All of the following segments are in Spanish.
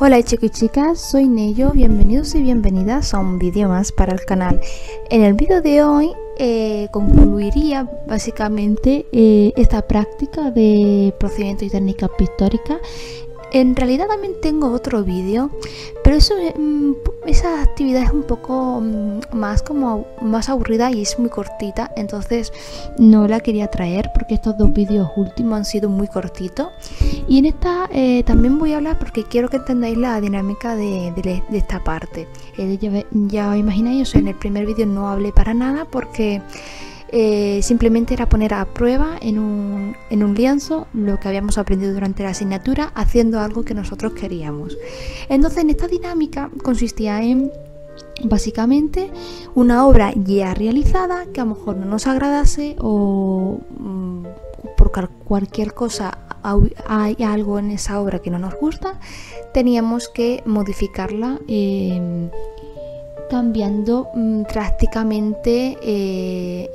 Hola chicos y chicas, soy Neyo, bienvenidos y bienvenidas a un vídeo más para el canal. En el vídeo de hoy concluiría básicamente esta práctica de procedimientos y técnicas pictóricas. En realidad también tengo otro vídeo, pero esa actividad es un poco más aburrida y es muy cortita, entonces no la quería traer porque estos dos vídeos últimos han sido muy cortitos. Y en esta también voy a hablar porque quiero que entendáis la dinámica de esta parte. Ya os imagináis, en el primer vídeo no hablé para nada porque simplemente era poner a prueba en un lienzo lo que habíamos aprendido durante la asignatura haciendo algo que nosotros queríamos. Entonces, en esta dinámica consistía en básicamente una obra ya realizada que a lo mejor no nos agradase o por cualquier cosa hay algo en esa obra que no nos gusta, teníamos que modificarla cambiando drásticamente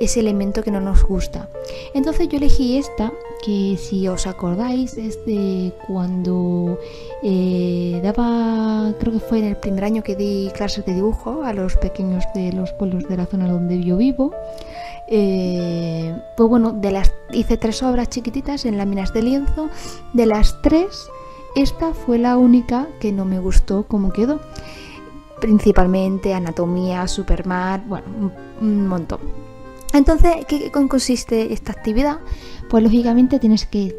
ese elemento que no nos gusta. Entonces yo elegí esta, que si os acordáis es de cuando daba, creo que fue en el primer año que di clases de dibujo a los pequeños de los pueblos de la zona donde yo vivo. Pues bueno, hice tres obras chiquititas en láminas de lienzo. De las tres, esta fue la única que no me gustó como quedó. Principalmente anatomía, Superman, bueno, un montón. Entonces, ¿qué consiste esta actividad? Pues lógicamente tienes que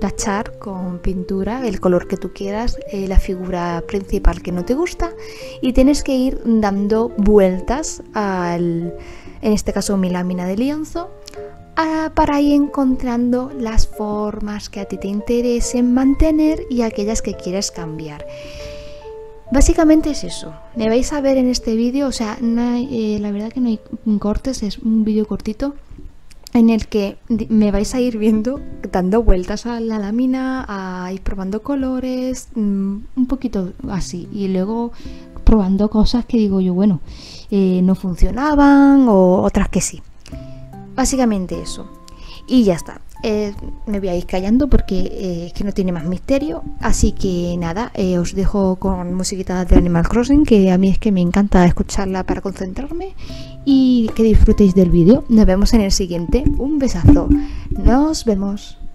tachar con pintura el color que tú quieras, la figura principal que no te gusta, y tienes que ir dando vueltas en este caso mi lámina de lienzo, para ir encontrando las formas que a ti te interesen mantener y aquellas que quieres cambiar. Básicamente es eso, me vais a ver en este vídeo, o sea, la verdad que no hay cortes, es un vídeo cortito en el que me vais a ir viendo, dando vueltas a la lámina, a ir probando colores, un poquito así, y luego probando cosas que digo yo, bueno, no funcionaban, o otras que sí. Básicamente eso, y ya está. Me voy a ir callando porque es que no tiene más misterio, así que nada, os dejo con musiquita de Animal Crossing, que a mí es que me encanta escucharla para concentrarme, y que disfrutéis del vídeo. Nos vemos en el siguiente, un besazo, nos vemos.